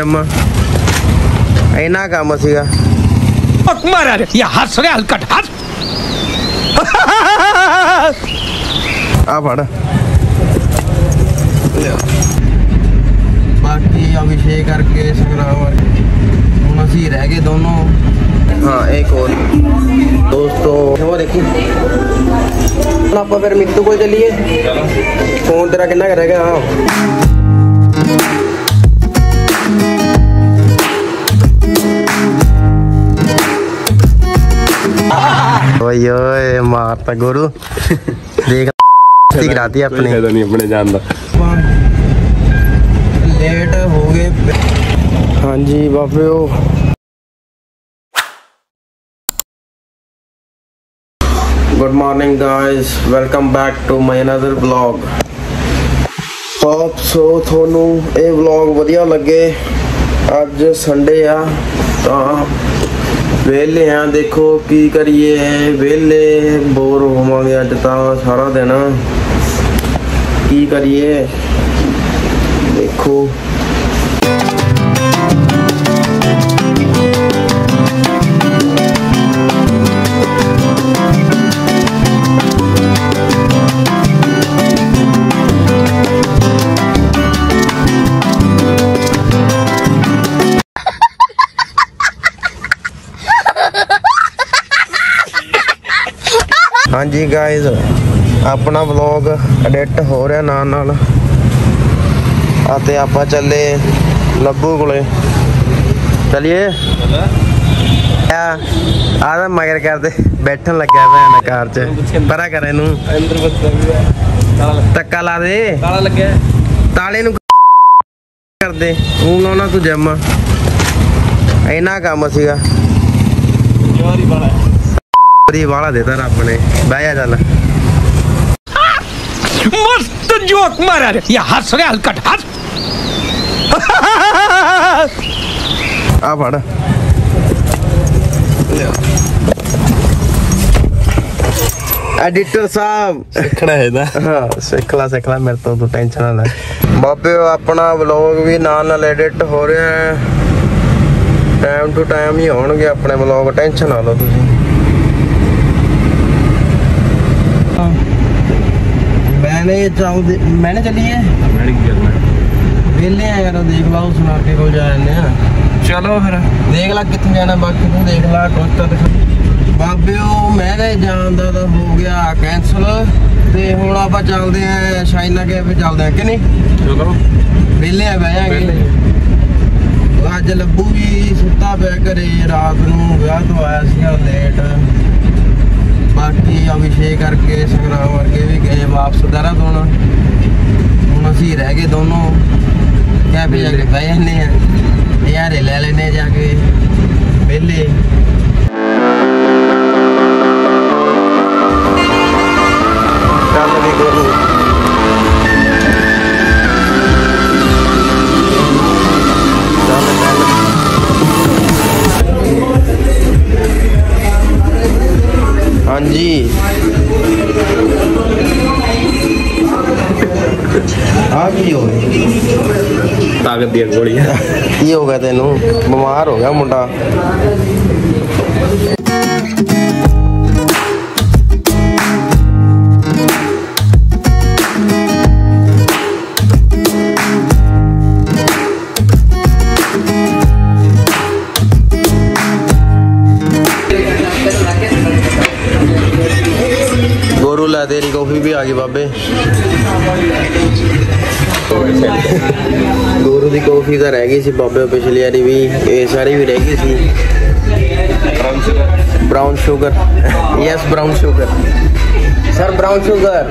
अम्मा ऐना काम सीगा मारा रे या हंस रे हलकट हंस आ पड़ा बाकी अभिषेक करके संग्राम और मसी रह गए दोनों। हाँ एक और दोस्तों वो देखिए आप फिर मिट्टू को चलिए फोन तेरा कितना करेगा। हाँ ओए ओए मारता गुरु देख दिखराती अपने फायदा नहीं अपने जान का। लेट हो गए। हाँ जी बापे good morning guys welcome back to my another vlog. Hope so थोनू ये ब्लॉग वधिया लगे। अज संडे आ तो वेले हैं देखो की करिए वेले बोर होवांगे अज तां सारा दिन की करिए देखो। हाँ जी गाइज अपना ब्लॉग एडिट हो रहा नाल नाल आते आप चले लब्बू को चलिए आदम मगर करते बैठन लगे भैन कार च परा करे नू धक्का ला दे ताले नू कर दे तू लाना तू जम इना काम सीगा वाला देता रब ने बहया चल मस्त जोक मारा रे या हंस रे हलकट हंस आ फड़ एडिटर साहब सीखना है ना। हाँ सीख ला मेरे तो तू टेंशन ना ले बाबे। अपना व्लॉग भी नाल नाल एडिट हो रहा है टाइम टू टाइम ही होंगे अपने व्लॉग टेंशन ना लो तुम। मैंने चलिए वेले हैं यार देख ला सुना के को जाने चलो फिर देख ला कितने जाना बाकी तू देख ला बाबे मेरे जान दा हो गया कैंसल ते हुण आपां चलदे हैं शाइना के फिर चलदे हैं कि नहीं चलो वेले हैं बहांगे। अज लब्बू भी सुता पै घरे रात नूं विआह तो आया सीगा लेट बाकी अभिषेक करके संग्राम वर्गे भी गए वापस दरा दोनों हूँ असी रह गए दोनों क्या भी जाके बह जाने नज़ारे लै लेने जाके वेले। हाँ जी आप ही हो ताकत दी गोली की हो गया तेनू बीमार हो गया मुंडा। तेरी कॉफी भी आ गई बाबे गोरू की कॉफी तो रह गई सी बाबे पिछली बारी भी ये सारी भी रह गई सी brown sugar yes brown sugar sir brown sugar.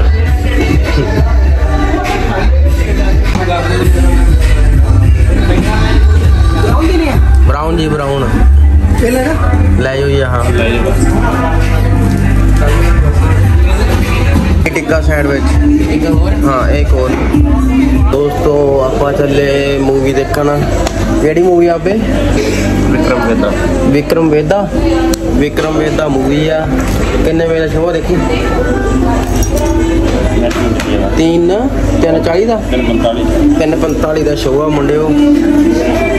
Brown जी ब्राउन ले जाओ यहाँ टिक्का सैंडविच। हाँ एक और दोस्तों आप चले मूवी देखना केड़ी मूवी आपे विक्रम वेदा मूवी आ किन्ने बजे शो देखी 3:45 का शो आ मुंडे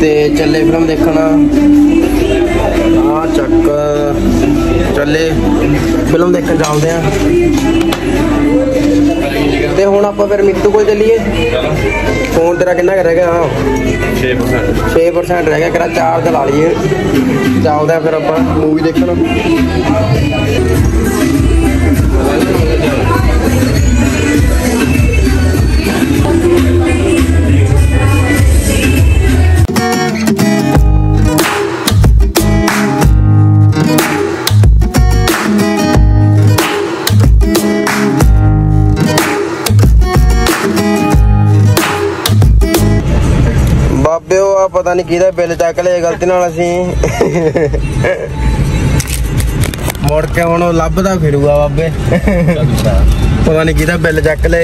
ते चले फिल्म देखना। चक चले फिल्म देख चलते हैं तो हूँ आप फिर मित्तू को चलीए। फोन तेरा कितना रह गया? 6% रह गया। करा चार्ज ला लीए चलते फिर आप मूवी देखना। पता नहीं किदा बिल चक ले गलती नाल असीं मुड़ के हुण लभदा फिरूगा बाबे। पता नहीं किदा बिल चक ले,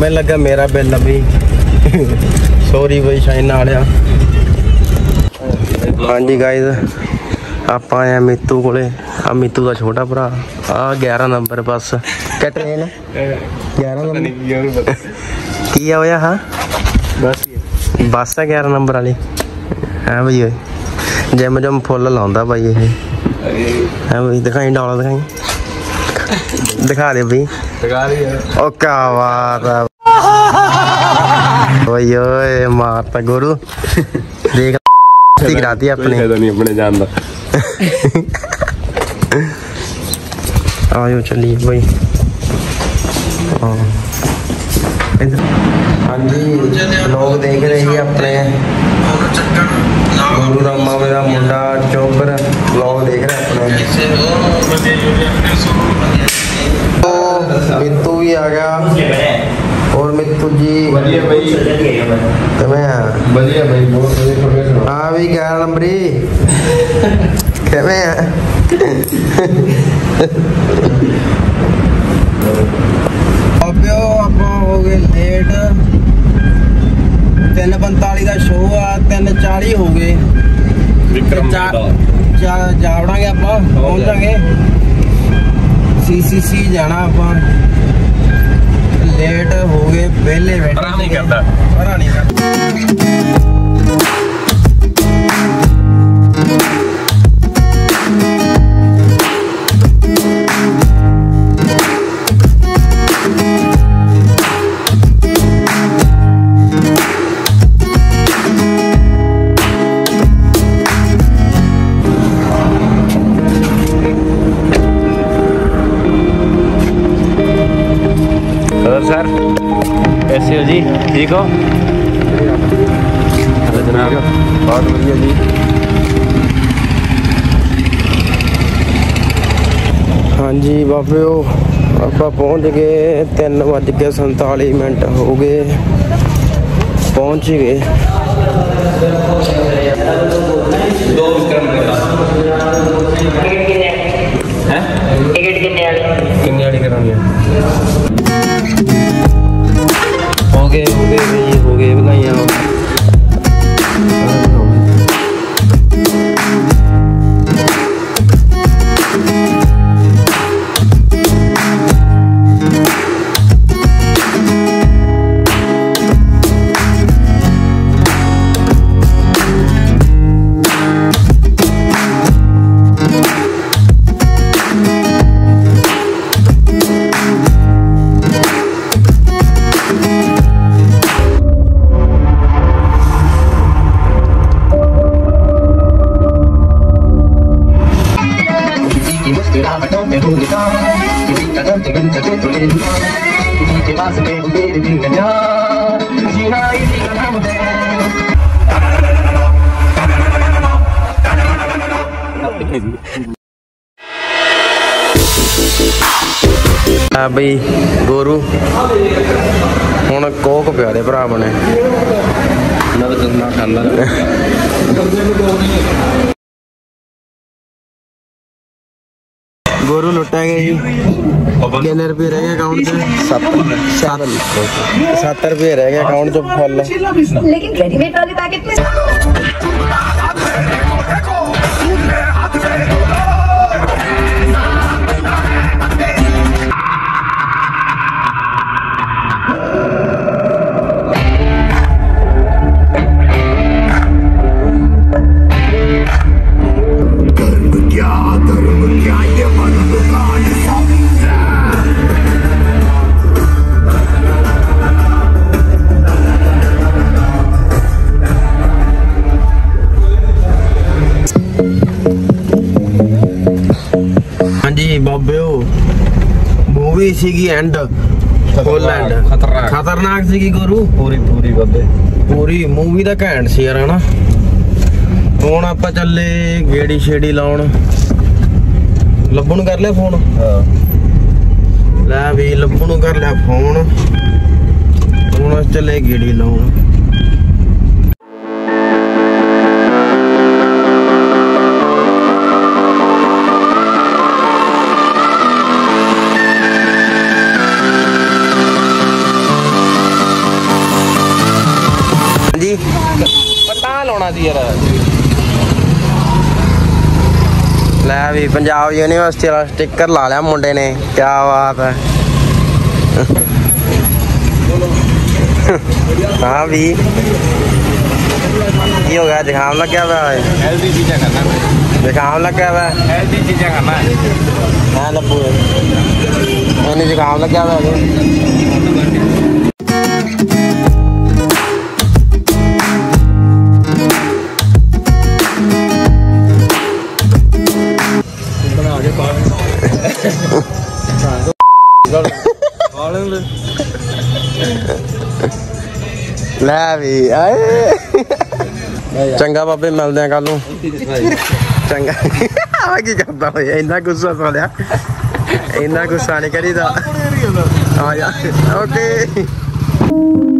मैं लगा मेरा बिल भी। सॉरी बई शाइन वालिया। हाँ जी गाइस आप आए मित्तू कोले। आ मित्तू का छोटा भरा आ 11 नंबर बस क्या ट्रेन 11 नंबर की होया। हाँ बस बस है 11 नंबर वाली है बी। जिम जुम फुल लाता भाई ये है बी। दिखाई डॉला दिखाई दिखा दे बी। ओ क्या बात है भाई। ओए मारता गुरु देख कराती अपने नहीं अपने जान का। आओ चलिए भाई। हाँ जी लोग देख रहे हैं अपने गुरु रामा मेरा मुंडा चौपर लोग देख रहे अपने। तो मित्तू भी आ गया और मित्तू जी बढ़िया भाई। तो मैं बढ़िया भाई बहुत बढ़िया। हाँ भी 11 नंबरी हो गए लेट। 3:45 का शो आ 3:40 हो गए। विक्रम जावड़ांगे आप पहुंचांगे CCC जाना। आप लेट हो गए पहले बैठे। कैसे हो जी? ठीक हो? अरे जनाब बहुत बढ़िया जी। हाँ जी बापे आप पहुँच गए। 3:47 हो गए पहुँच गए। टिकट कितने करानी? हो गए बनाइया। भाई गोरू हूँ कोक प्यारे भरा बने गोरू लुटा गया जी। कितने रुपये रह गए अकाउंट से? 7 रुपये रह गए अकाउंट जो फल। लेकिन रेडीमेड वाले पैकेट में पूरी सीगी एंड होलैंड खतरनाक सीगी गुरु पूरी पूरी बब्बे पूरी मूवी दा घैंट सी यार हना। ਹੁਣ ਆਪਾਂ ਚੱਲੇ ਗੇੜੀ ਛੇੜੀ ਲਾਉਣ। ਲੱਭੂ ਨੂੰ ਕਰ ਲਿਆ ਫੋਨ। ਹਾਂ ਲੈ ਵੀ ਲੱਭੂ ਨੂੰ ਕਰ ਲਿਆ ਫੋਨ। ਹੁਣ ਅਸੀਂ ਚੱਲੇ ਗੇੜੀ ਲਾਉਣ। ਹਾਂਜੀ ਪਟਾ ਲਾਉਣਾ ਸੀ ਯਾਰ। अभी पंजाब यूनिवर्सिटी वाला स्टिकर ला लिया मुंडे ने, क्या बात है। हाँ भी ये हो गया दिखाम लग गया हेल्दी चीज़ें करना है, दिखाम लग गया हेल्दी चीज़ें करना है। हाँ लब्बू मैंने दिखाम लग गया है। ਲੈ ਵੀ ਆਏ ਚੰਗਾ ਬਾਬੇ ਮਿਲਦੇ ਆ ਕੱਲ ਨੂੰ ਚੰਗਾ। ਆ ਕੀ ਕਰਦਾ ਓਏ ਇੰਨਾ ਗੁੱਸਾ ਸੋ ਲਿਆ, ਇੰਨਾ ਗੁੱਸਾ ਨਹੀਂ ਕਰੀਦਾ। ਆ ਯਾਰ ਓਕੇ।